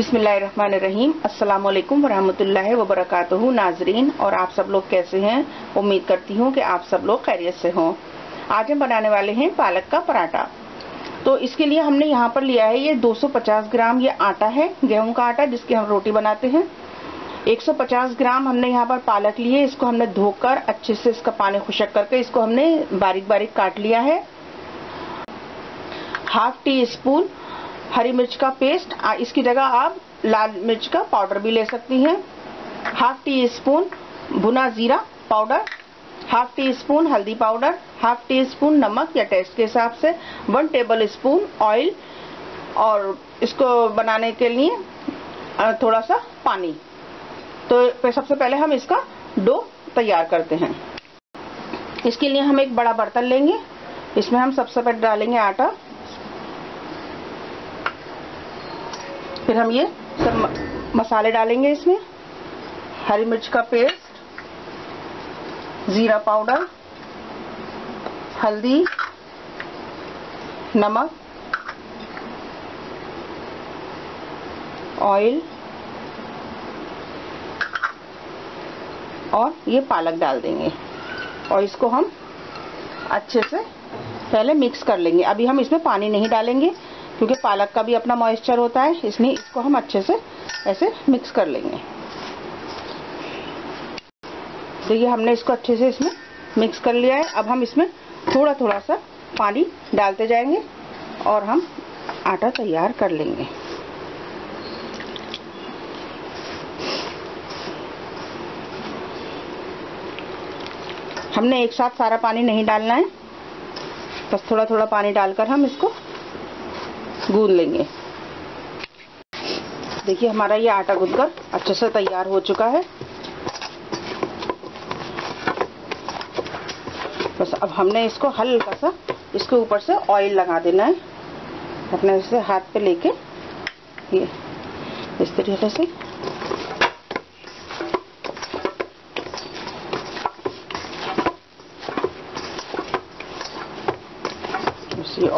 बिस्मिल्लाहिर्रहमानिर्रहीम अस्सलामुअलैकुम वरहमतुल्लाहि वबरकातुहू। नाजरीन, और आप सब लोग कैसे हैं? उम्मीद करती हूँ कि आप सब लोग खैरियत से हों। आज हम बनाने वाले हैं पालक का पराठा। तो इसके लिए हमने यहाँ पर लिया है ये 250 ग्राम ये आटा है, गेहूं का आटा जिसकी हम रोटी बनाते हैं। 150 ग्राम हमने यहाँ पर पालक ली है। इसको हमने धोकर अच्छे से इसका पानी खुशक करके इसको हमने बारीक बारीक काट लिया है। हाफ टी स्पून हरी मिर्च का पेस्ट, इसकी जगह आप लाल मिर्च का पाउडर भी ले सकती हैं। हाफ टी स्पून भुना जीरा पाउडर, हाफ टी स्पून हल्दी पाउडर, हाफ टी स्पून नमक या टेस्ट के हिसाब से, 1 टेबल स्पून ऑयल, और इसको बनाने के लिए थोड़ा सा पानी। तो सबसे पहले हम इसका डो तैयार करते हैं। इसके लिए हम एक बड़ा बर्तन लेंगे, इसमें हम सबसे पहले डालेंगे आटा, फिर हम ये सब मसाले डालेंगे इसमें, हरी मिर्च का पेस्ट, जीरा पाउडर, हल्दी, नमक, ऑयल और ये पालक डाल देंगे और इसको हम अच्छे से पहले मिक्स कर लेंगे। अभी हम इसमें पानी नहीं डालेंगे क्योंकि पालक का भी अपना मॉइस्चर होता है, इसलिए इसको हम अच्छे से ऐसे मिक्स कर लेंगे। तो ये हमने इसको अच्छे से इसमें मिक्स कर लिया है। अब हम इसमें थोड़ा थोड़ा सा पानी डालते जाएंगे और हम आटा तैयार कर लेंगे। हमने एक साथ सारा पानी नहीं डालना है, बस थोड़ा थोड़ा पानी डालकर हम इसको गूंद लेंगे। देखिए हमारा ये आटा गूंदकर अच्छे से तैयार हो चुका है। बस अब हमने इसको हल्का सा इसके ऊपर से ऑयल लगा देना है, अपने इसे हाथ पे लेके ये इस तरीके से।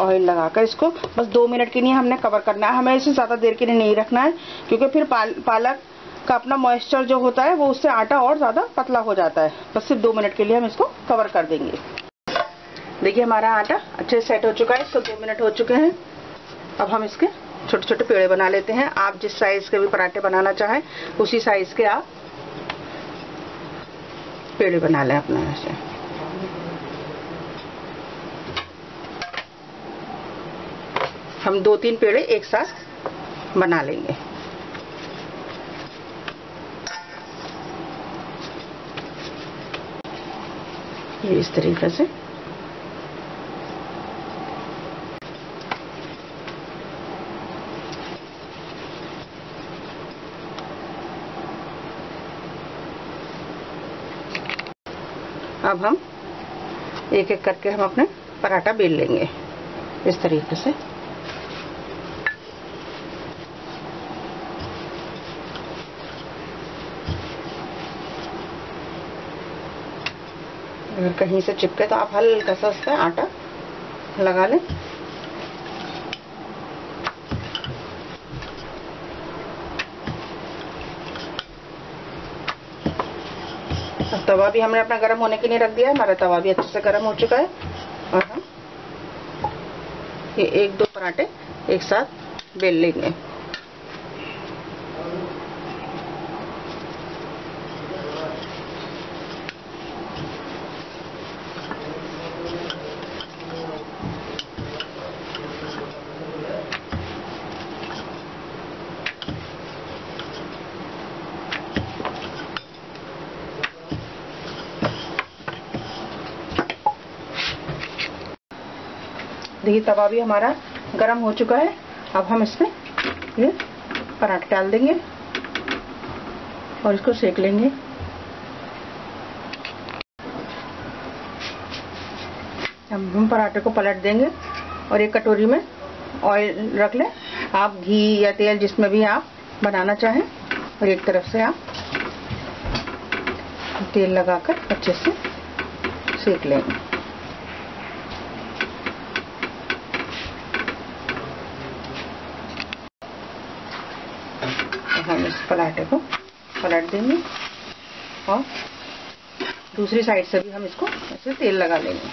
ऑयल लगाकर इसको बस 2 मिनट के लिए हमने कवर करना है, हमें इसे ज्यादा देर के लिए नहीं रखना है क्योंकि फिर पालक का अपना मॉइस्चर जो होता है वो उससे आटा और ज्यादा पतला हो जाता है। बस सिर्फ 2 मिनट के लिए हम इसको कवर कर देंगे। देखिए हमारा आटा अच्छे से सेट हो चुका है, इसको 2 मिनट हो चुके हैं। अब हम इसके छोटे छोटे पेड़े बना लेते हैं। आप जिस साइज के भी पराठे बनाना चाहें उसी साइज के आप पेड़े बना लें अपने ऐसे। हम 2-3 पेड़े एक साथ बना लेंगे। ये इस तरीके से अब हम एक एक करके हम अपने पराठा बेल लेंगे इस तरीके से। अगर कहीं से चिपके तो आप हल्का सा उसका आटा लगा लें। तवा भी हमने अपना गर्म होने के लिए रख दिया है, हमारा तवा भी अच्छे से गर्म हो चुका है। और हम ये 1-2 पराठे एक साथ बेल लेंगे। देखिए तवा भी हमारा गरम हो चुका है। अब हम इसमें ये पराठे डाल देंगे और इसको सेक लेंगे। अब हम पराठे को पलट देंगे और एक कटोरी में ऑयल रख लें, आप घी या तेल जिसमें भी आप बनाना चाहें, और एक तरफ से आप तेल लगाकर अच्छे से सेक लेंगे। पराठे को पलट देंगे और दूसरी साइड से भी हम इसको ऐसे तेल लगा लेंगे।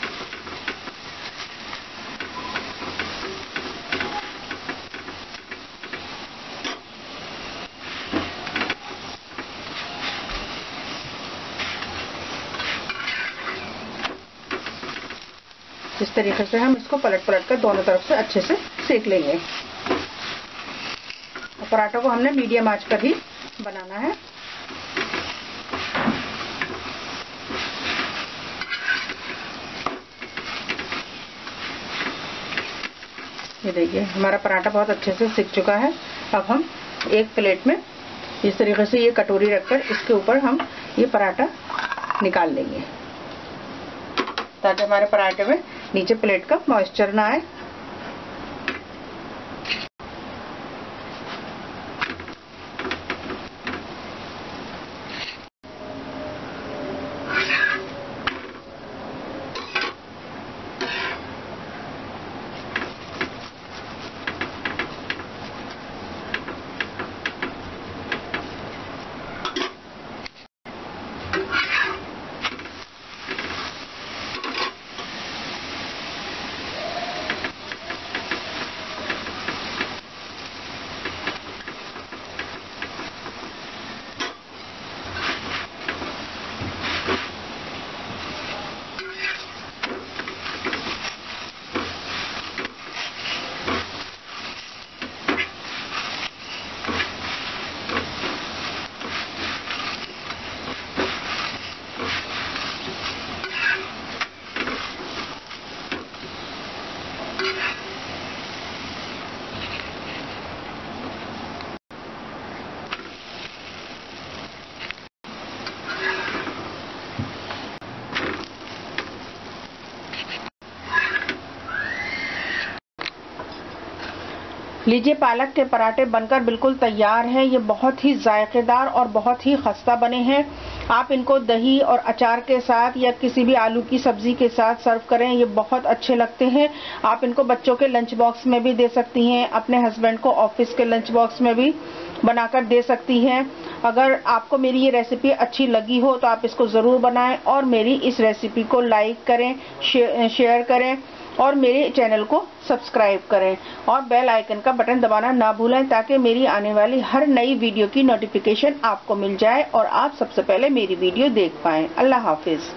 इस तरीके से हम इसको पलट पलट कर दोनों तरफ से अच्छे से सेक लेंगे। पराठा को हमने मीडियम आंच पर ही बनाना है। ये देखिए हमारा पराठा बहुत अच्छे से सिक चुका है। अब हम एक प्लेट में इस तरीके से ये कटोरी रखकर इसके ऊपर हम ये पराठा निकाल लेंगे ताकि हमारे पराठे में नीचे प्लेट का मॉइस्चर ना आए। लीजिए पालक के पराठे बनकर बिल्कुल तैयार हैं। ये बहुत ही जायकेदार और बहुत ही खस्ता बने हैं। आप इनको दही और अचार के साथ या किसी भी आलू की सब्जी के साथ सर्व करें, ये बहुत अच्छे लगते हैं। आप इनको बच्चों के लंच बॉक्स में भी दे सकती हैं, अपने हस्बैंड को ऑफिस के लंच बॉक्स में भी बनाकर दे सकती हैं। अगर आपको मेरी ये रेसिपी अच्छी लगी हो तो आप इसको ज़रूर बनाएं और मेरी इस रेसिपी को लाइक करें, शेयर करें और मेरे चैनल को सब्सक्राइब करें और बेल आइकन का बटन दबाना ना भूलें ताकि मेरी आने वाली हर नई वीडियो की नोटिफिकेशन आपको मिल जाए और आप सबसे पहले मेरी वीडियो देख पाएं। अल्लाह हाफिज़।